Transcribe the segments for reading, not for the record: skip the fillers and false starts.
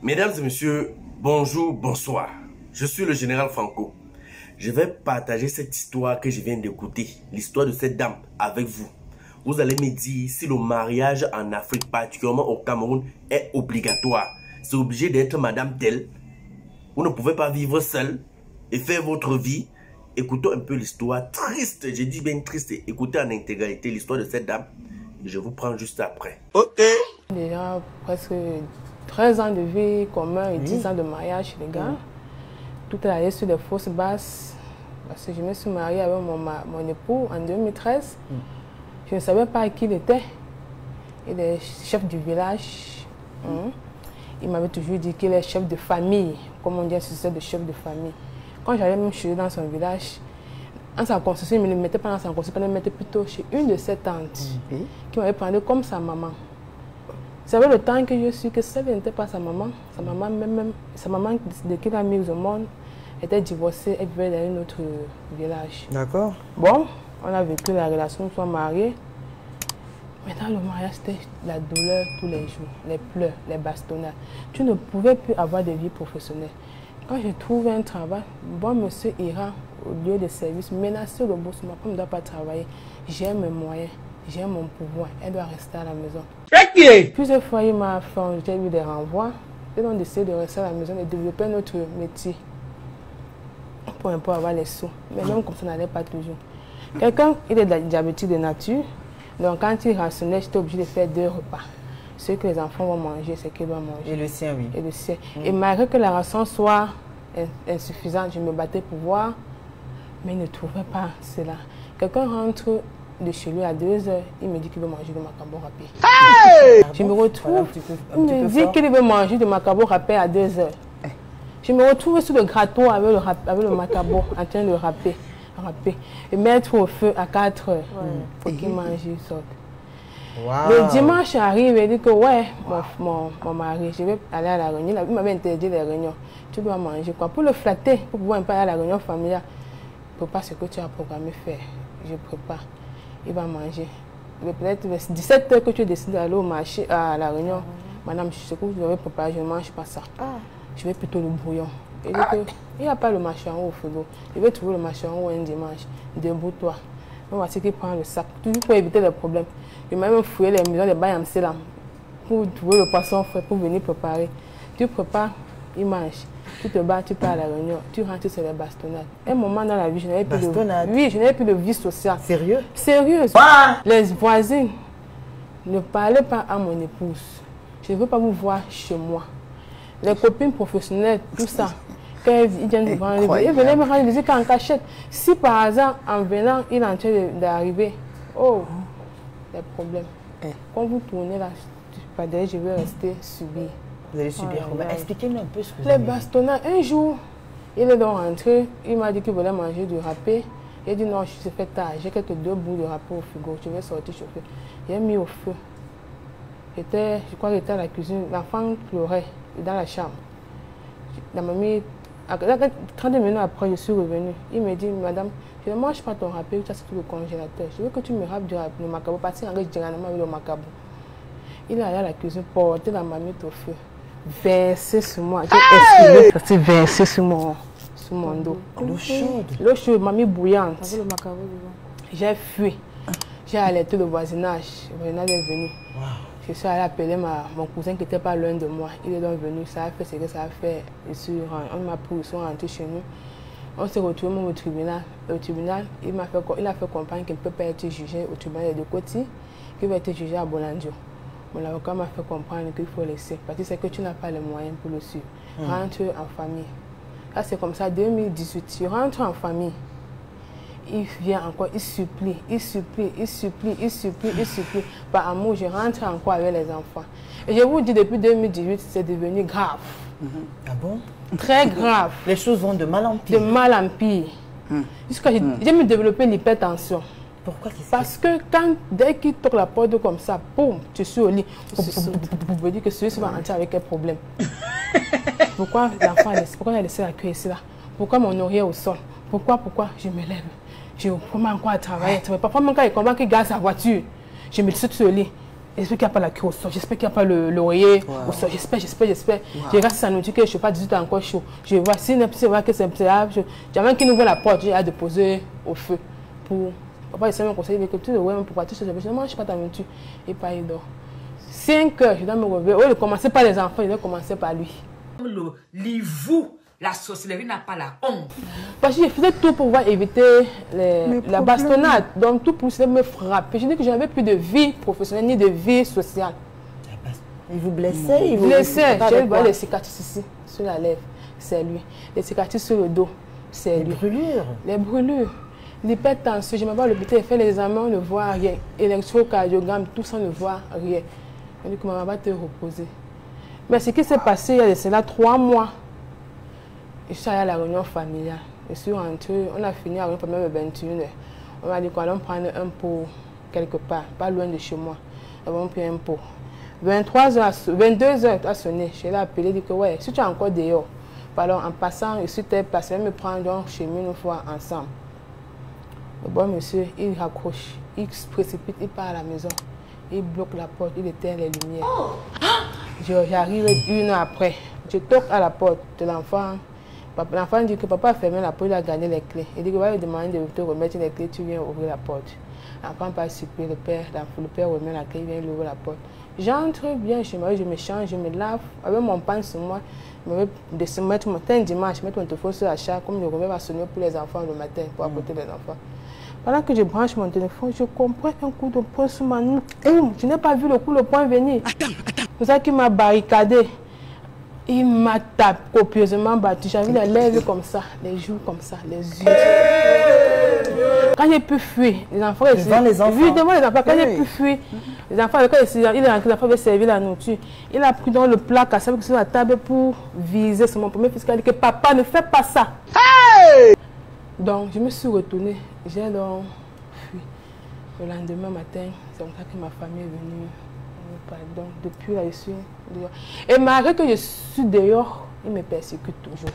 Mesdames et messieurs, bonjour, bonsoir. Je suis le général Franco. Je vais partager cette histoire que je viens d'écouter, l'histoire de cette dame, avec vous. Vous allez me dire si le mariage en Afrique, particulièrement au Cameroun, est obligatoire. C'est obligé d'être madame telle. Vous ne pouvez pas vivre seule et faire votre vie. Écoutons un peu l'histoire triste, je dis bien triste, écoutez en intégralité l'histoire de cette dame. Je vous prends juste après. Ok. Déjà presque 13 ans de vie commun et 10 ans de mariage, les gars. Tout est allé sur des fausses bases. Parce que je me suis mariée avec mon époux en 2013. Je ne savais pas qui il était. Il est chef du village. Il m'avait toujours dit qu'il est chef de famille. Comme on dit, c'est de chef de famille. Quand j'allais même chez lui dans son village, en sa construction, il ne me mettait pas dans sa construction, il me mettait plutôt chez une de ses tantes qui m'avait pris comme sa maman. C'est avec le temps que je suis que ça n'était pas sa maman. Sa maman de qui l'a mise au monde était divorcée et vivait dans un autre village. D'accord. Bon, on a vécu la relation, nous sommes mariés. Maintenant, le mariage, c'était la douleur tous les jours, les pleurs, les bastonnades. Tu ne pouvais plus avoir de vie professionnelle. Quand je trouve un travail, bon monsieur ira au lieu de service, menacer le boss, ma femme ne doit pas travailler. J'ai mes moyens, j'ai mon pouvoir, elle doit rester à la maison. Okay. Plusieurs fois, il m'a fait eu des renvois, et on décide de rester à la maison et de développer notre métier pour un peu avoir les sous. Mais même comme ça, n'allait pas toujours. Quelqu'un, il est diabétique de nature, donc quand il rationnait, j'étais obligée de faire 2 repas. Ce que les enfants vont manger, c'est qu'ils doivent manger. Et le sien, oui. Et le sien. Et malgré que la ration soit insuffisante, je me battais pour voir, mais ne trouvais pas cela. Quelqu'un rentre de chez lui à 2 heures, il me dit qu'il veut manger de macabo râpé. Hey! Je me retrouve, voilà, il me dit qu'il veut manger de macabo râpé à 2 heures. Je me retrouve sur le grattoir avec le macabo en train de râper. Et mettre au feu à 4 heures pour qu'il mange, il sorte. Wow. Le dimanche arrive et dit que ouais, mon mari, je vais aller à la réunion. Il m'avait interdit les réunions. Tu dois manger quoi? Pour le flatter, pour pouvoir pas aller à la réunion familiale. Prépare ce que tu as programmé faire. Je prépare. Il va manger. Peut-être 17 heures que tu décides d'aller au marché à la réunion. Madame, je sais que vous avez préparé, je ne mange pas ça. Je vais plutôt le bouillon. Il dit que, il n'y a pas le marché en haut au frigo. Je vais trouver le marché en haut un dimanche. Debout-toi. Donc voici qu'il prend le sac, toujours pour éviter les problèmes. Il m'a même fouillé les maisons de Bayamselam pour trouver le poisson frais pour venir préparer. Tu prépares, il mange. Tu te bats, tu pars à la réunion, tu rentres sur les bastonnades. Un moment dans la vie, je n'avais plus de... Oui, je n'avais plus de vie sociale. Sérieux? Sérieuse. Ah! Les voisines ne parlaient pas à mon épouse. Je ne veux pas vous voir chez moi. Les copines professionnelles, tout ça. Ils venaient me rendre visite en cachette. Si par hasard, en venant, il est en train d'arriver, oh, les problèmes. Quand vous tournez là, je vais rester subir. Vous allez subir. Expliquez-nous un peu ce que vous avez dit. Les bastonnades, un jour, il est donc rentré, il m'a dit qu'il voulait manger du râpé. Il a dit non, je fait tard, j'ai quelques 2 bouts de râpé au frigo, je vais sortir chauffer. J'ai mis au feu. Je crois qu'il était à la cuisine, l'enfant pleurait dans la chambre. La mamie, 30 minutes après, je suis revenue. Il me dit, madame, je ne mange pas ton râpé, tu as tout le congélateur. Je veux que tu me râpes le macabo, parce qu'il engage directement avec le macabo. Il est allé à la cuisine, porter la marmite au feu, verser sur moi. J'ai essuyé, ça s'est versé sur mon dos. L'eau chaude. L'eau chaude, mamie bouillante. J'ai fui. J'ai alerté le voisinage. Le voisinage est venu. Wow. Je suis allée appeler mon cousin qui n'était pas loin de moi. Il est donc venu, ça a fait ce que ça a fait. On m'a pris, ils sont rentrés chez nous. On s'est retrouvés même au tribunal. Au tribunal, il a fait comprendre qu'il ne peut pas être jugé au tribunal de Koti, qu'il va être jugé à Bollandio. Mon avocat m'a fait comprendre qu'il faut laisser, parce que c'est que tu n'as pas les moyens pour le suivre. Rentre en famille. Là, c'est comme ça, 2018, tu rentres en famille. Il vient encore, il supplie. Par amour, je rentre encore avec les enfants. Et je vous dis, depuis 2018, c'est devenu grave. Ah bon? Très grave. Les choses vont de mal en pire. De mal en pire. Jusqu'à j'ai me développé l'hypertension. Pourquoi? Parce que quand, dès qu'il toque la porte comme ça, boum, tu suis au lit. Vous me dites que celui-ci va rentrer avec un problème. Pourquoi l'enfant a laissé la queue ici là? Pourquoi mon oreiller au sol? Pourquoi je me lève? Je commence encore à travailler. Parfois, mon gars, il combat qu'il garde sa voiture. Je me suis sur le lit. J'espère qu'il n'y a pas la queue au sol, j'espère qu'il n'y a pas le l'oreiller au sol, j'espère. Je regarde si ça nous dit que je ne suis pas 18 ans encore chaud. Je vois, si on voit que c'est un petit arbre, j'avais qu'il ouvre la porte, j'ai à déposer au feu. Pour papa, il s'est même conseillé que tu le vois, pourquoi tu sais, je ne mange pas ta monture. Et pas il dort. 5 heures, je dois me réveiller. Au lieu de commencer par les enfants, je dois commencer par lui. Le livou. La sorcellerie n'a pas la honte. Parce que je faisais tout pour pouvoir éviter la bastonnade. Donc tout pour me frapper. Je dis que je n'avais plus de vie professionnelle ni de vie sociale. Il vous blessait, il vous blessait. Je vois les cicatrices ici, sur la lèvre, c'est lui. Les cicatrices sur le dos, c'est lui. Brûlures. Les brûlures. L'hypertension, je me vois à l'hôpital, fait les examens, on ne voit rien. Électrocardiogramme, tout ça, on ne voit rien. On dit que maman va te reposer. Mais ce qui s'est passé il y a cela 3 mois, je suis allée à la réunion familiale. Je suis rentrée, on a fini la réunion familiale à 21h. On m'a dit qu'on allait prendre un pot quelque part, pas loin de chez moi. Nous avons pris un pot. 22h a sonné. Je l'ai appelé, dit que ouais, si tu es encore dehors, alors en passant, je suis telle place, je vais me prendre un chemin une fois ensemble. Le bon monsieur, il raccroche, il se précipite, il part à la maison. Il bloque la porte, il éteint les lumières. J'arrive 1 heure après. Je toque à la porte de l'enfant. L'enfant dit que papa a fermé la porte, il a gagné les clés. Il dit qu'il va lui demander de te remettre les clés, tu viens ouvrir la porte. L'enfant part supplier le père remet la clé, il vient ouvrir la porte. J'entre bien chez moi, je me change, je me lave, avec mon pan sur moi, je me mets le matin dimanche, je mets mon téléphone sur la charge, comme le remède va sonner pour les enfants le matin, pour apporter les enfants. Pendant que je branche mon téléphone, je comprends qu'un coup de poing sur ma nuque. Je n'ai pas vu le coup de poing venir. C'est ça qui m'a barricadé. Il m'a tapé copieusement battu. J'avais les lèvres comme ça, les joues comme ça, les yeux. Quand j'ai pu fuir, les enfants devant les enfants. Devant les enfants. Quand j'ai pu fuir, les enfants, il est rentré, l'enfant avait servi la nourriture. Il a pris dans le plat cassé sur la table pour viser sur mon premier fils. Il a dit que papa ne fait pas ça. Hey! Donc je me suis retournée. J'ai donc fui. Le lendemain matin, c'est comme ça que ma famille est venue. Pardon, depuis là, je suis dehors. Et malgré que je suis dehors, il me persécute toujours.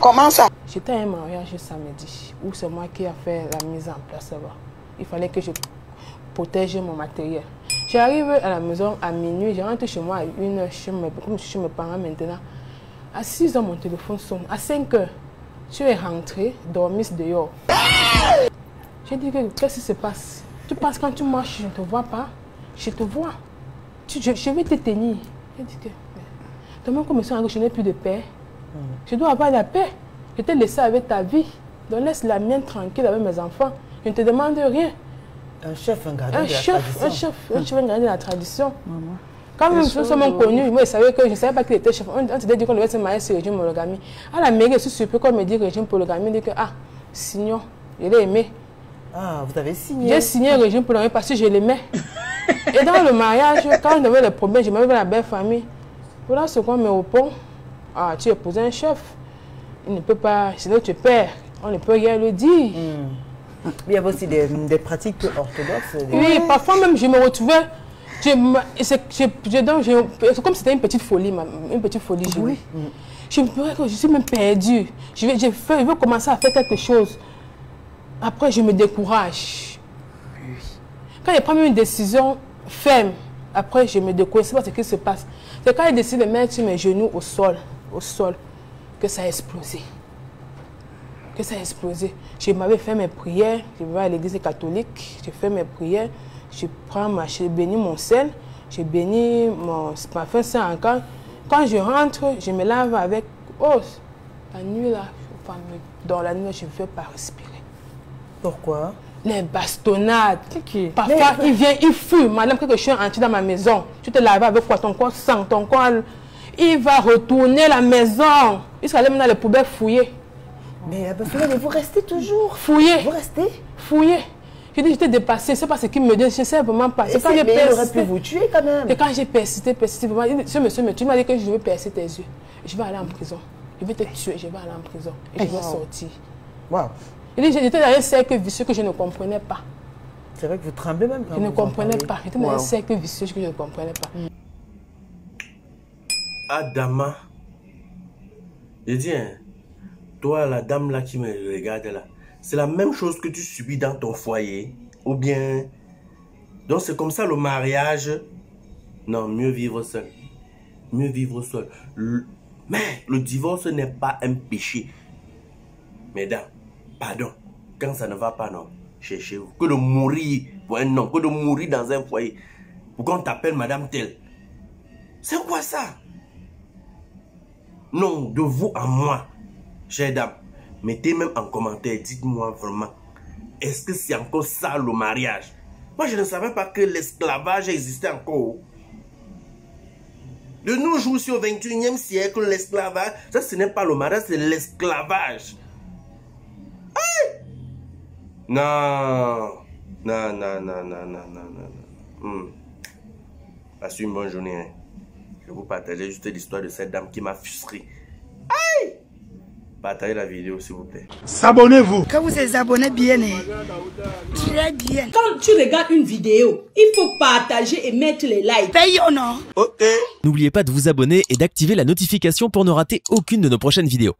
Comment ça? J'étais à un mariage samedi, où c'est moi qui ai fait la mise en place là-bas. Il fallait que je protège mon matériel. J'arrive à la maison à minuit, je rentre chez moi à 1h, comme je suis chez mes parents maintenant. À 6h, mon téléphone sonne. À 5h, tu es rentré, dormis dehors. J'ai dit, qu'est-ce qui se passe? Tu passes quand tu marches, je ne te vois pas, je te vois. Je vais te tenir. Je dis que, tellement comme je n'ai plus de paix, je dois avoir la paix. Je t'ai laissé avec ta vie. Donc laisse la mienne tranquille avec mes enfants. Je ne te demande rien. Un chef, un gardien de la tradition. Un chef, un gardien de la tradition. Quand nous sommes connus, moi je ne savais pas qu'il était chef. On te dit qu'on devait se marier sur le régime monogamie. À la mairie, je suis surpris qu'on me dit régime polygamie. On dit que, signons, je l'ai aimé. Ah, vous avez signé. J'ai signé le régime polygamie parce que je l'aimais. Et dans le mariage, quand j'avais des problèmes, je m'avais la belle famille. Voilà ce qu'on me répond. Ah, tu épouses un chef. Il ne peut pas, sinon tu perds. On ne peut rien lui dire. Il y avait aussi des pratiques orthodoxes. Oui, parfois même je me retrouvais. C'est comme si c'était une petite folie, une petite folie. Oui. Je me dirais que je suis même perdue. Je veux commencer à faire quelque chose. Après, je me décourage. Quand il prend une décision ferme, après je me découvre, c'est pas ce qui se passe. C'est quand il décide de mettre mes genoux au sol, que ça a explosé. Que ça a explosé. Je m'avais fait mes prières, je vais à l'église catholique, je fais mes prières, je bénis mon sel, je bénis ma fin saint encore. Quand je rentre, je me lave avec os. La nuit là, dans la nuit, je ne veux pas respirer. Pourquoi? Les bastonnades. Parfois, il vient, il fuit. Madame, que je suis entrée dans ma maison, tu te laves avec quoi? Ton corps sang, ton corps. Il va retourner la maison. Il sera allé maintenant les poubelles fouiller. Mais vous restez toujours. Fouiller. Vous restez fouiller. Je dis, j'étais dépassée. C'est pas ce qu'il me dit. Je ne sais vraiment pas. C'est quand j'ai persisté. Il aurait pu vous tuer quand même. Et quand j'ai persisté vraiment. Ce monsieur me tue. Il m'a dit que je veux percer tes yeux. Je vais aller en prison. Je vais te tuer. Je vais aller en prison. Et je vais sortir. Waouh. J'étais dans un cercle vicieux que je ne comprenais pas. C'est vrai que vous tremblez même quand je ne comprenais pas. J'étais dans un cercle vicieux que je ne comprenais pas. Adama, je dis, hein, toi, la dame là qui me regarde là, c'est la même chose que tu subis dans ton foyer. Ou bien, donc c'est comme ça le mariage, Non, mieux vivre seul. Mieux vivre seul. Mais le divorce n'est pas un péché. Mesdames, pardon. Quand ça ne va pas, non, cherchez-vous. Que de mourir pour un homme, que de mourir dans un foyer. Pour qu'on t'appelle madame telle. C'est quoi ça? Non, de vous à moi, chère dame, mettez même en commentaire, dites-moi vraiment, est-ce que c'est encore ça le mariage? Moi, je ne savais pas que l'esclavage existait encore. De nos jours, si au 21e siècle, l'esclavage, ça ce n'est pas le mariage, c'est l'esclavage. Hey! Non, non, non, non, non, non, non, non. Passez une bonne journée. Hein. Je vais vous partager juste l'histoire de cette dame qui m'a frustré. Aïe! Partagez la vidéo s'il vous plaît. S'abonnez-vous. Quand vous êtes abonné bien, très bien. Quand tu regardes une vidéo, il faut partager et mettre les likes. Paye ou non? Ok. N'oubliez pas de vous abonner et d'activer la notification pour ne rater aucune de nos prochaines vidéos.